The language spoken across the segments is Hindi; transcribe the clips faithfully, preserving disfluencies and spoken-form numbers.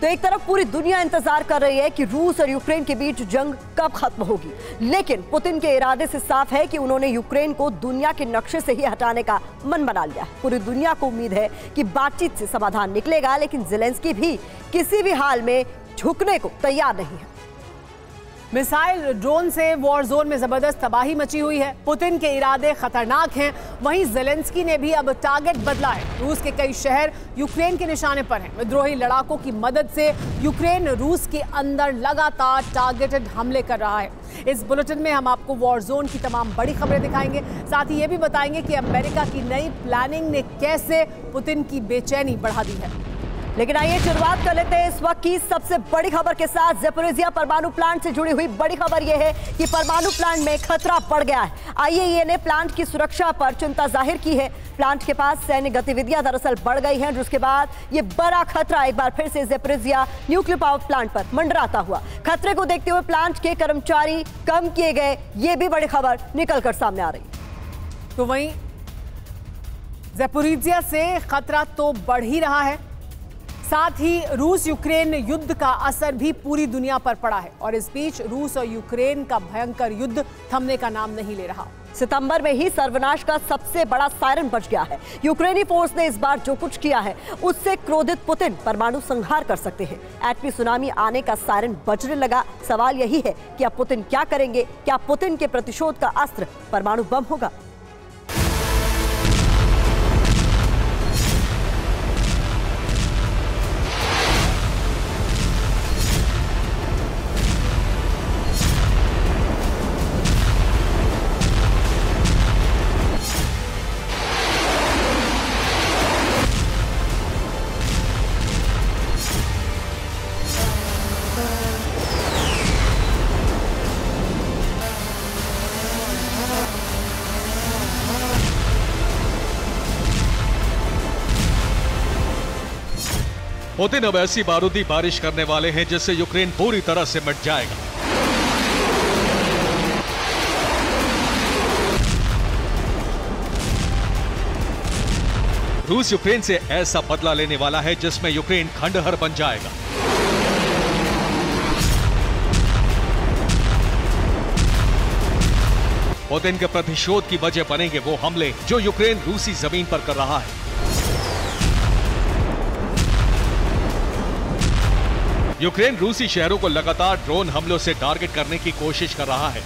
तो एक तरफ पूरी दुनिया इंतजार कर रही है कि रूस और यूक्रेन के बीच जंग कब खत्म होगी, लेकिन पुतिन के इरादे से साफ है कि उन्होंने यूक्रेन को दुनिया के नक्शे से ही हटाने का मन बना लिया है। पूरी दुनिया को उम्मीद है कि बातचीत से समाधान निकलेगा, लेकिन ज़ेलेंस्की भी किसी भी हाल में झुकने को तैयार नहीं है। मिसाइल ड्रोन से वॉर जोन में जबरदस्त तबाही मची हुई है। पुतिन के इरादे खतरनाक हैं। वहीं ज़ेलेंस्की ने भी अब टारगेट बदला है। रूस के कई शहर यूक्रेन के निशाने पर हैं। विद्रोही लड़ाकों की मदद से यूक्रेन रूस के अंदर लगातार टारगेटेड हमले कर रहा है। इस बुलेटिन में हम आपको वॉर जोन की तमाम बड़ी खबरें दिखाएंगे, साथ ही ये भी बताएंगे कि अमेरिका की नई प्लानिंग ने कैसे पुतिन की बेचैनी बढ़ा दी है। लेकिन आइए शुरुआत कर लेते हैं इस वक्त की सबसे बड़ी खबर के साथ। ज़ेपोरिज़िया परमाणु प्लांट से जुड़ी हुई बड़ी खबर यह है कि परमाणु प्लांट में खतरा बढ़ गया है। आई ए ई ए ने प्लांट की सुरक्षा पर चिंता जाहिर की है। प्लांट के पास सैन्य गतिविधियां दरअसल बढ़ गई हैं, जिसके बाद ये बड़ा खतरा एक बार फिर से ज़ेपोरिज़िया न्यूक्लियर पावर प्लांट पर मंडराता हुआ। खतरे को देखते हुए प्लांट के कर्मचारी कम किए गए, ये भी बड़ी खबर निकल कर सामने आ रही है। तो वहीं ज़ेपोरिज़िया से खतरा तो बढ़ ही रहा है, साथ ही रूस यूक्रेन युद्ध का असर भी पूरी दुनिया पर पड़ा है। और इस बीच रूस और यूक्रेन का भयंकर युद्ध थमने का नाम नहीं ले रहा। सितंबर में ही सर्वनाश का सबसे बड़ा सायरन बज गया है। यूक्रेनी फोर्स ने इस बार जो कुछ किया है उससे क्रोधित पुतिन परमाणु संहार कर सकते हैं। एटमी सुनामी आने का सायरन बजने लगा। सवाल यही है कि अब पुतिन क्या करेंगे? क्या पुतिन के प्रतिशोध का अस्त्र परमाणु बम होगा? पुतिन अब ऐसी बारूदी बारिश करने वाले हैं जिससे यूक्रेन पूरी तरह से मिट जाएगा। रूस यूक्रेन से ऐसा बदला लेने वाला है जिसमें यूक्रेन खंडहर बन जाएगा। पुतिन के प्रतिशोध की वजह बनेंगे वो हमले जो यूक्रेन रूसी जमीन पर कर रहा है। यूक्रेन रूसी शहरों को लगातार ड्रोन हमलों से टारगेट करने की कोशिश कर रहा है।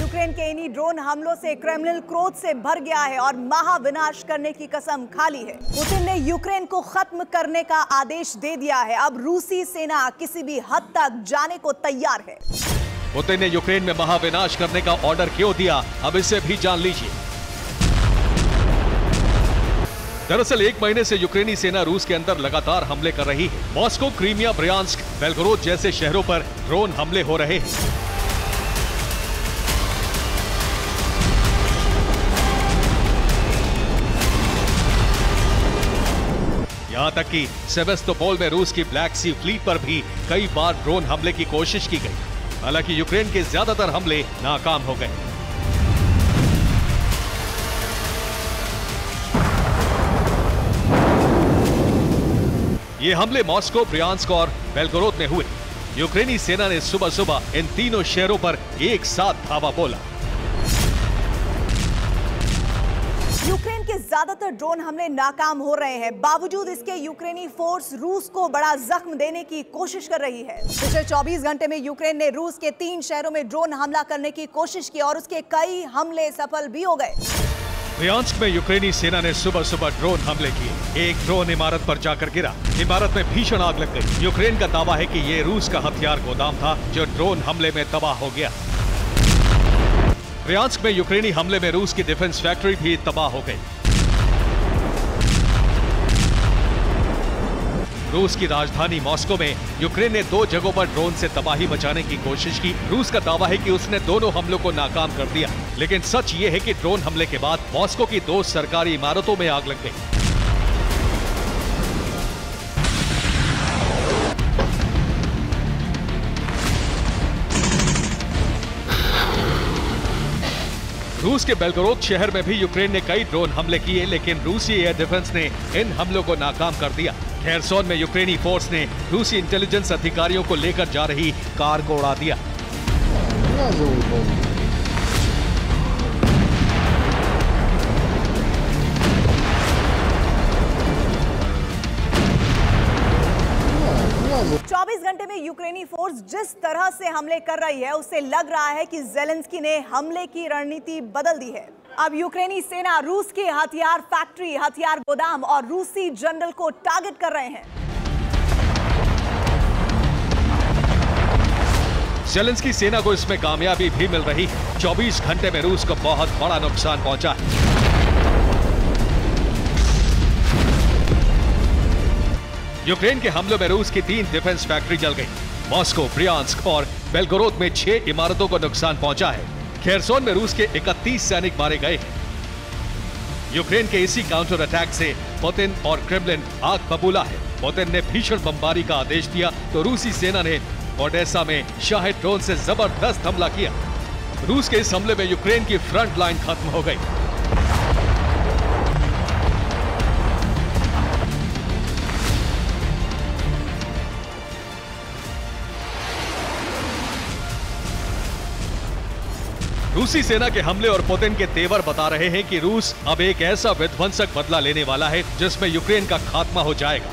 यूक्रेन के इन्हीं ड्रोन हमलों से क्रेमलिन क्रोध से भर गया है और महाविनाश करने की कसम खाली है। पुतिन ने यूक्रेन को खत्म करने का आदेश दे दिया है। अब रूसी सेना किसी भी हद तक जाने को तैयार है। पुतिन ने यूक्रेन में महाविनाश करने का ऑर्डर क्यों दिया, अब इसे भी जान लीजिए। दरअसल एक महीने से यूक्रेनी सेना रूस के अंदर लगातार हमले कर रही है। मॉस्को, क्रीमिया, ब्रयांस्क, बेलगोरोद जैसे शहरों पर ड्रोन हमले हो रहे हैं। यहाँ तक कि सेवेस्तोपोल में रूस की ब्लैक सी फ्लीट पर भी कई बार ड्रोन हमले की कोशिश की गई, हालांकि यूक्रेन के ज्यादातर हमले नाकाम हो गए। ये हमले मॉस्को, ब्रयांस्क और बेलगोरोद में हुए। यूक्रेनी सेना ने सुबह सुबह इन तीनों शहरों पर एक साथ धावा बोला। यूक्रेन के ज्यादातर ड्रोन हमले नाकाम हो रहे हैं, बावजूद इसके यूक्रेनी फोर्स रूस को बड़ा जख्म देने की कोशिश कर रही है। पिछले चौबीस घंटे में यूक्रेन ने रूस के तीन शहरों में ड्रोन हमला करने की कोशिश की और उसके कई हमले सफल भी हो गए। ब्रयांस्क में यूक्रेनी सेना ने सुबह सुबह ड्रोन हमले किए। एक ड्रोन इमारत पर जाकर गिरा, इमारत में भीषण आग लग गई। यूक्रेन का दावा है कि ये रूस का हथियार गोदाम था जो ड्रोन हमले में तबाह हो गया। ब्रयांस्क में यूक्रेनी हमले में रूस की डिफेंस फैक्ट्री भी तबाह हो गई। रूस की राजधानी मॉस्को में यूक्रेन ने दो जगहों पर ड्रोन से तबाही मचाने की कोशिश की। रूस का दावा है कि उसने दोनों हमलों को नाकाम कर दिया, लेकिन सच ये है कि ड्रोन हमले के बाद मॉस्को की दो सरकारी इमारतों में आग लग गई। रूस के बेलगोरोद शहर में भी यूक्रेन ने कई ड्रोन हमले किए, लेकिन रूसी एयर डिफेंस ने इन हमलों को नाकाम कर दिया। खेरसोन में यूक्रेनी फोर्स ने रूसी इंटेलिजेंस अधिकारियों को लेकर जा रही कार को उड़ा दिया। चौबीस घंटे में यूक्रेनी फोर्स जिस तरह से हमले कर रही है, उससे लग रहा है कि ज़ेलेंस्की ने हमले की रणनीति बदल दी है। अब यूक्रेनी सेना रूस की हथियार फैक्ट्री, हथियार गोदाम और रूसी जनरल को टारगेट कर रहे हैं। ज़ेलेंस्की सेना को इसमें कामयाबी भी मिल रही है। चौबीस घंटे में रूस को बहुत बड़ा नुकसान पहुंचा है। यूक्रेन के हमलों में रूस की तीन डिफेंस फैक्ट्री जल गई। मॉस्को, ब्रियांस्क और बेलगोरोद में छह इमारतों को नुकसान पहुंचा है। खेरसोन में रूस के इकतीस सैनिक मारे गए हैं। यूक्रेन के इसी काउंटर अटैक से पुतिन और क्रेमलिन आग बबूला है। पुतिन ने भीषण बमबारी का आदेश दिया तो रूसी सेना ने ओडेसा में शाही ड्रोन से जबरदस्त हमला किया। रूस के इस हमले में यूक्रेन की फ्रंट लाइन खत्म हो गई। रूसी सेना के हमले और पुतिन के तेवर बता रहे हैं कि रूस अब एक ऐसा विध्वंसक बदला लेने वाला है जिसमें यूक्रेन का खात्मा हो जाएगा।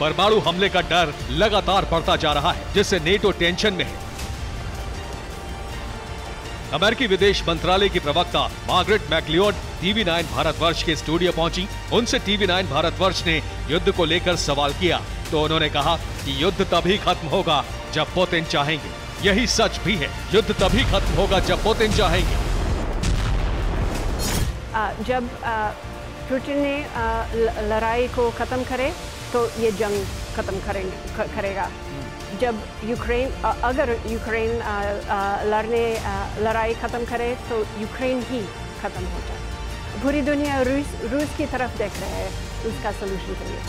परमाणु हमले का डर लगातार बढ़ता जा रहा है, जिससे नेटो टेंशन में है। अमेरिकी विदेश मंत्रालय की प्रवक्ता Margaret McLeod TV nine Bharatvarsh के स्टूडियो पहुंची। उनसे टीवी नाइन भारतवर्ष ने युद्ध को लेकर सवाल किया तो उन्होंने कहा कि युद्ध तभी खत्म होगा जब पुतिन चाहेंगे। यही सच भी है, युद्ध तभी खत्म होगा जब पुतिन चाहेंगे। जब पुतिन ने लड़ाई को खत्म करे तो ये जंग खत्म करेंगे करेगा। जब यूक्रेन अगर यूक्रेन लड़ने लड़ाई खत्म करे तो यूक्रेन ही खत्म हो जाए। पूरी दुनिया रूस रूस की तरफ देख रहे हैं उसका सोल्यूशन के लिए।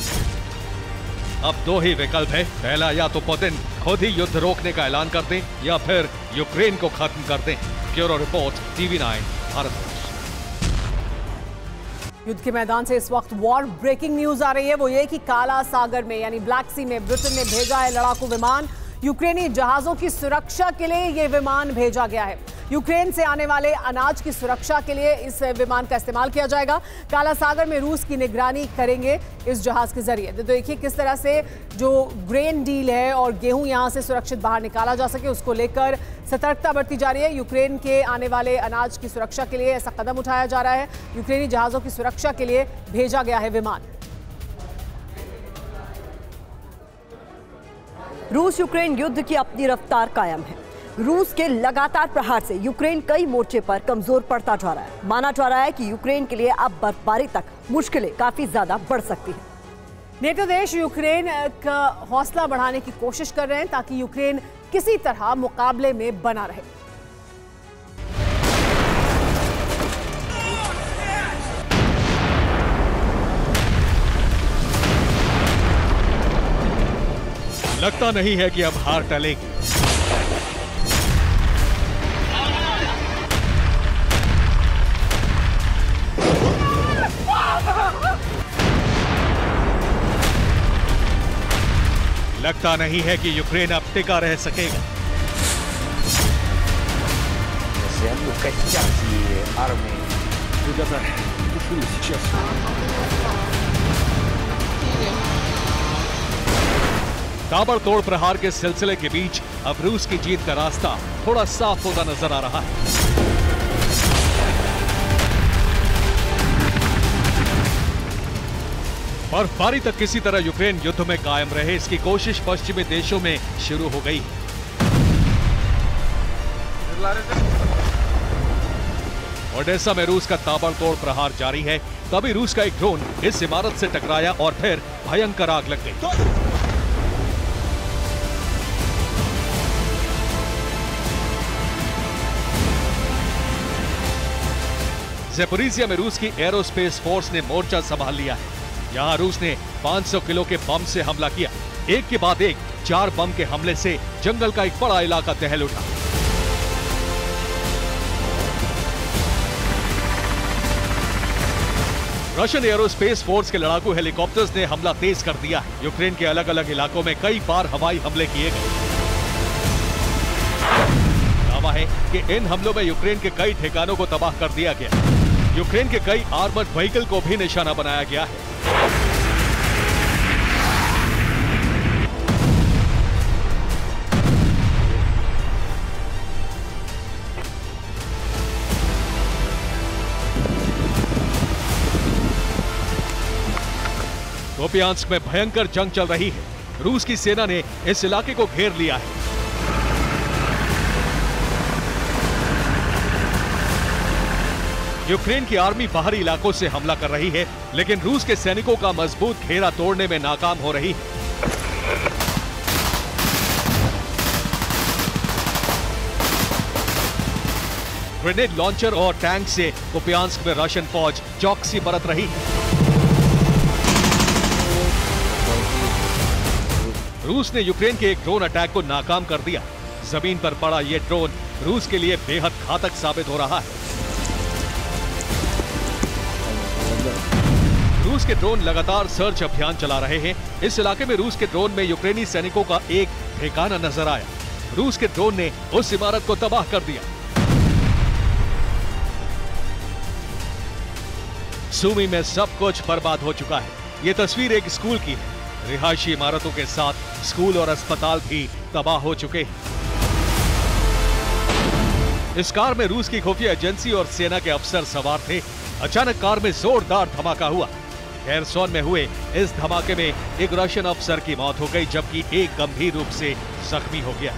अब दो ही विकल्प है, पहला या तो पुतिन खुद ही युद्ध रोकने का ऐलान कर दें या फिर यूक्रेन को खत्म कर दें। Bureau report TV nine Bharat. युद्ध के मैदान से इस वक्त वॉर ब्रेकिंग न्यूज आ रही है, वो ये कि काला सागर में यानी ब्लैक सी में ब्रिटेन ने भेजा है लड़ाकू विमान। यूक्रेनी जहाजों की सुरक्षा के लिए ये विमान भेजा गया है। यूक्रेन से आने वाले अनाज की सुरक्षा के लिए इस विमान का इस्तेमाल किया जाएगा। काला सागर में रूस की निगरानी करेंगे इस जहाज के जरिए। तो देखिए किस तरह से जो ग्रेन डील है और गेहूं यहां से सुरक्षित बाहर निकाला जा सके, उसको लेकर सतर्कता बरती जा रही है। यूक्रेन के आने वाले अनाज की सुरक्षा के लिए ऐसा कदम उठाया जा रहा है। यूक्रेनी जहाज़ों की सुरक्षा के लिए भेजा गया है विमान। रूस यूक्रेन युद्ध की अपनी रफ्तार कायम है। रूस के लगातार प्रहार से यूक्रेन कई मोर्चे पर कमजोर पड़ता जा रहा है। माना जा रहा है कि यूक्रेन के लिए अब बर्फबारी तक मुश्किलें काफी ज्यादा बढ़ सकती हैं। नेटो देश यूक्रेन का हौसला बढ़ाने की कोशिश कर रहे हैं ताकि यूक्रेन किसी तरह मुकाबले में बना रहे। लगता नहीं है कि अब हार टलेगी। लगता नहीं है कि यूक्रेन अब टिका रह सकेगा। ताबड़तोड़ प्रहार के सिलसिले के बीच अब रूस की जीत का रास्ता थोड़ा साफ होता नजर आ रहा है। बर्फबारी तक किसी तरह यूक्रेन युद्ध में कायम रहे, इसकी कोशिश पश्चिमी देशों में शुरू हो गई। ओडेसा में रूस का ताबड़तोड़ प्रहार जारी है, तभी रूस का एक ड्रोन इस इमारत से टकराया और फिर भयंकर आग लग गई। ज़ेपोरिज़िया में रूस की एरोस्पेस फोर्स ने मोर्चा संभाल लिया है। यहाँ रूस ने पाँच सौ किलो के बम से हमला किया। एक के बाद एक चार बम के हमले से जंगल का एक बड़ा इलाका दहल उठा। रशियन एरोस्पेस फोर्स के लड़ाकू हेलीकॉप्टर्स ने हमला तेज कर दिया है। यूक्रेन के अलग अलग इलाकों में कई बार हवाई हमले किए गए। दावा है कि इन हमलों में यूक्रेन के कई ठिकानों को तबाह कर दिया गया। यूक्रेन के कई आर्मर्ड व्हीकल को भी निशाना बनाया गया है। कुप्यांस्क में भयंकर जंग चल रही है। रूस की सेना ने इस इलाके को घेर लिया है। यूक्रेन की आर्मी बाहरी इलाकों से हमला कर रही है, लेकिन रूस के सैनिकों का मजबूत घेरा तोड़ने में नाकाम हो रही है। ग्रेनेड लॉन्चर और टैंक से कुप्यांस्क में रशियन फौज चौकसी बरत रही है। रूस ने यूक्रेन के एक ड्रोन अटैक को नाकाम कर दिया। जमीन पर पड़ा यह ड्रोन रूस के लिए बेहद घातक साबित हो रहा है। रूस के ड्रोन लगातार सर्च अभियान चला रहे हैं। इस इलाके में रूस के ड्रोन में यूक्रेनी सैनिकों का एक ठिकाना नजर आया। रूस के ड्रोन ने उस इमारत को तबाह कर दिया। सुमी में सब कुछ बर्बाद हो चुका है। ये तस्वीर एक स्कूल की है। रिहायशी इमारतों के साथ स्कूल और अस्पताल भी तबाह हो चुके हैं। इस कार में रूस की खुफिया एजेंसी और सेना के अफसर सवार थे। अचानक कार में जोरदार धमाका हुआ। खेरसोन में हुए इस धमाके में एक रशियन अफसर की मौत हो गई, जबकि एक गंभीर रूप से जख्मी हो गया।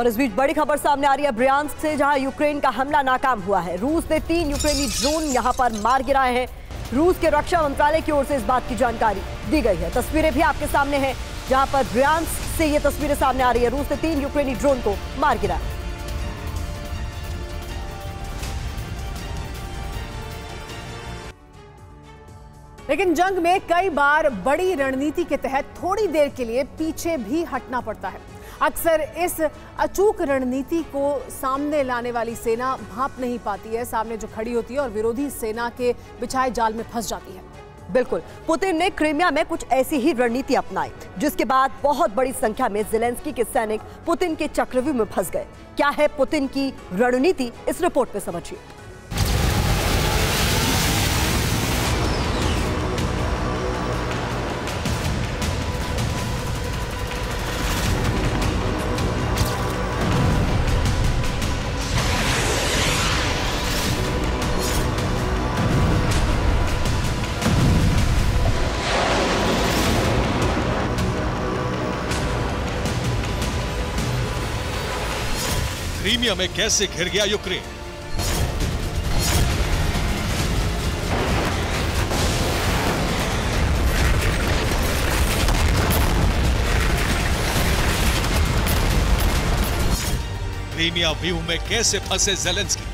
और इस बीच बड़ी खबर सामने आ रही है ब्रयांस्क से, जहां यूक्रेन का हमला नाकाम हुआ है। रूस ने तीन यूक्रेनी ड्रोन यहां पर मार गिराए हैं। रूस के रक्षा मंत्रालय की ओर से इस बात की जानकारी दी गई है। तस्वीरें भी आपके सामने हैं, जहां पर ब्रयांस्क से ये तस्वीरें सामने आ रही है। रूस ने तीन यूक्रेनी ड्रोन को मार गिराया। लेकिन जंग में कई बार बड़ी रणनीति के तहत थोड़ी देर के लिए पीछे भी हटना पड़ता है। अक्सर इस अचूक रणनीति को सामने लाने वाली सेना भांप नहीं पाती है, सामने जो खड़ी होती है और विरोधी सेना के बिछाए जाल में फंस जाती है। बिल्कुल, पुतिन ने क्रीमिया में कुछ ऐसी ही रणनीति अपनाई, जिसके बाद बहुत बड़ी संख्या में ज़ेलेंस्की के सैनिक पुतिन के चक्रव्यूह में फंस गए। क्या है पुतिन की रणनीति, इस रिपोर्ट में समझिए। क्रीमिया में कैसे घिर गया यूक्रेन? क्रीमिया व्यू में कैसे फंसे ज़ेलेंस्की?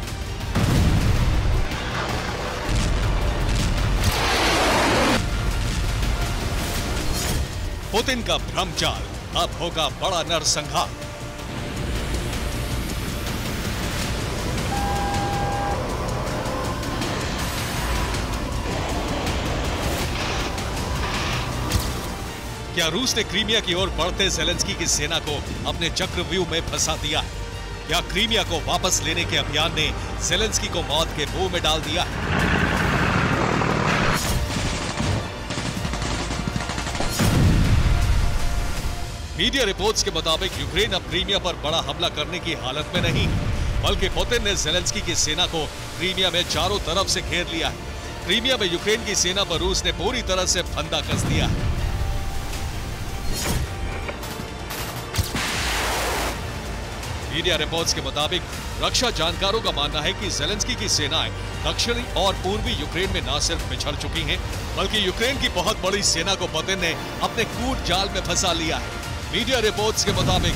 पुतिन का भ्रमजाल, अब होगा बड़ा नरसंहार। क्या रूस ने क्रीमिया की ओर बढ़ते ज़ेलेंस्की की सेना को अपने चक्रव्यूह में फंसा दिया है? क्या क्रीमिया को वापस लेने के अभियान ने ज़ेलेंस्की को मौत के मुंह में डाल दिया है? मीडिया रिपोर्ट्स के मुताबिक यूक्रेन अब क्रीमिया पर बड़ा हमला करने की हालत में नहीं, बल्कि पुतिन ने ज़ेलेंस्की की सेना को क्रीमिया में चारों तरफ से घेर लिया है। क्रीमिया में यूक्रेन की सेना पर रूस ने पूरी तरह से फंदा कस दिया है। मीडिया रिपोर्ट्स के मुताबिक रक्षा जानकारों का मानना है कि ज़ेलेंस्की की सेनाएं दक्षिणी और पूर्वी यूक्रेन में न सिर्फ बिछड़ चुकी हैं, बल्कि यूक्रेन की बहुत बड़ी सेना को पुतिन ने अपने कूट जाल में फंसा लिया है। मीडिया रिपोर्ट्स के मुताबिक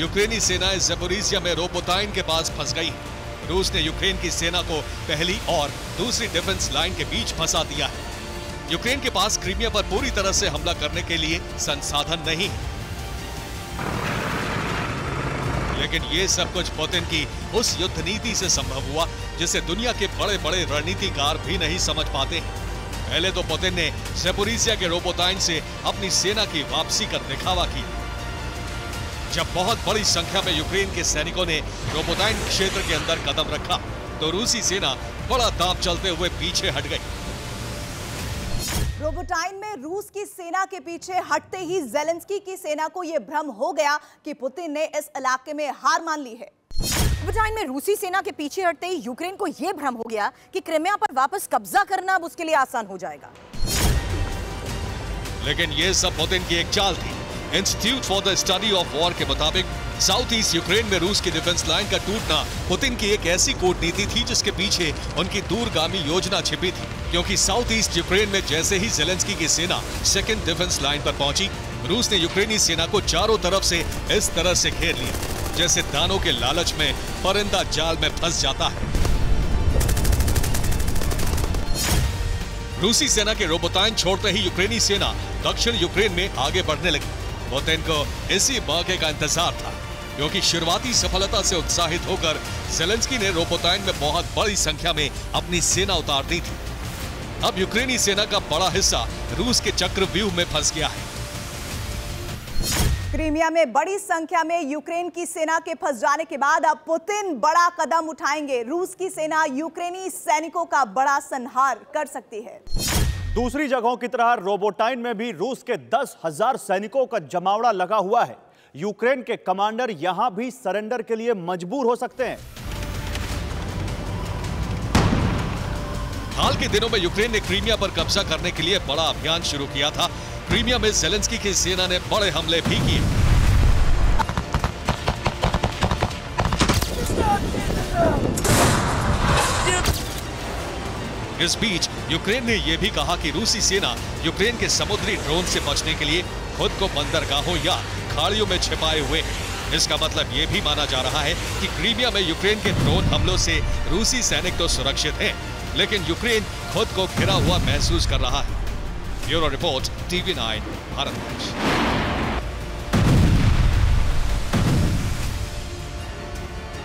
यूक्रेनी सेनाएं ज़पोरिज़िया में रोबोताइन के पास फंस गई। रूस ने यूक्रेन की सेना को पहली और दूसरी डिफेंस लाइन के बीच फंसा दिया है। यूक्रेन के पास क्रीमिया पर पूरी तरह से हमला करने के लिए संसाधन नहीं है, लेकिन ये सब कुछ पुतिन की उस युद्ध नीति से संभव हुआ जिसे दुनिया के बड़े बड़े रणनीतिकार भी नहीं समझ पाते हैं। पहले तो पुतिन ने ज़ापोरिज़िया के रोबोटाइन से अपनी सेना की वापसी का दिखावा किया, जब बहुत बड़ी संख्या में यूक्रेन के सैनिकों ने रोबोटाइन क्षेत्र के अंदर कदम रखा तो रूसी सेना बड़ा दांव चलते हुए पीछे हट गई। रोबोटाइन में रूस की सेना के पीछे हटते ही ज़ेलेंस्की की सेना को यह भ्रम हो गया कि पुतिन ने इस इलाके में हार मान ली है। रोबोटाइन में रूसी सेना के पीछे हटते ही यूक्रेन को यह भ्रम हो गया कि क्रिमिया पर वापस कब्जा करना अब उसके लिए आसान हो जाएगा। लेकिन यह सब पुतिन की एक चाल थी। Institute for the study of war के मुताबिक साउथ ईस्ट यूक्रेन में रूस की डिफेंस लाइन का टूटना पुतिन की एक ऐसी कूटनीति थी जिसके पीछे उनकी दूरगामी योजना छिपी थी, क्योंकि साउथ ईस्ट यूक्रेन में जैसे ही ज़ेलेंस्की की सेना सेकेंड डिफेंस लाइन पर पहुंची, रूस ने यूक्रेनी सेना को चारों तरफ से इस तरह से घेर लिया जैसे दानों के लालच में परिंदा जाल में फंस जाता है। रूसी सेना के रोबोटाइन छोड़ते ही यूक्रेनी सेना दक्षिण यूक्रेन में आगे बढ़ने लगी। पुतिन को इसी मौके का इंतजार था, क्योंकि शुरुआती सफलता से उत्साहित होकर ज़ेलेंस्की ने रोबोटाइन में बहुत बड़ी संख्या में अपनी सेना उतार दी थी। अब यूक्रेनी सेना का बड़ा हिस्सा रूस के चक्रव्यूह में फंस गया है। क्रीमिया में बड़ी संख्या में यूक्रेन की सेना के फंस जाने के बाद अब पुतिन बड़ा कदम उठाएंगे। रूस की सेना यूक्रेनी सैनिकों का बड़ा संहार कर सकती है। दूसरी जगहों की तरह रोबोटाइन में भी रूस के दस हजार सैनिकों का जमावड़ा लगा हुआ है। यूक्रेन के कमांडर यहां भी सरेंडर के लिए मजबूर हो सकते हैं। हाल के दिनों में यूक्रेन ने क्रीमिया पर कब्जा करने के लिए बड़ा अभियान शुरू किया था। क्रीमिया में ज़ेलेंस्की की सेना ने बड़े हमले भी किए। इस बीच यूक्रेन ने यह भी कहा कि रूसी सेना यूक्रेन के समुद्री ड्रोन से बचने के लिए खुद को बंदरगाहों या खाड़ियों में छिपाए हुए है। इसका मतलब यह भी माना जा रहा है कि क्रीमिया में यूक्रेन के ड्रोन हमलों से रूसी सैनिक तो सुरक्षित हैं, लेकिन यूक्रेन खुद को घिरा हुआ महसूस कर रहा है। Bureau report TV nine Bharatvarsh.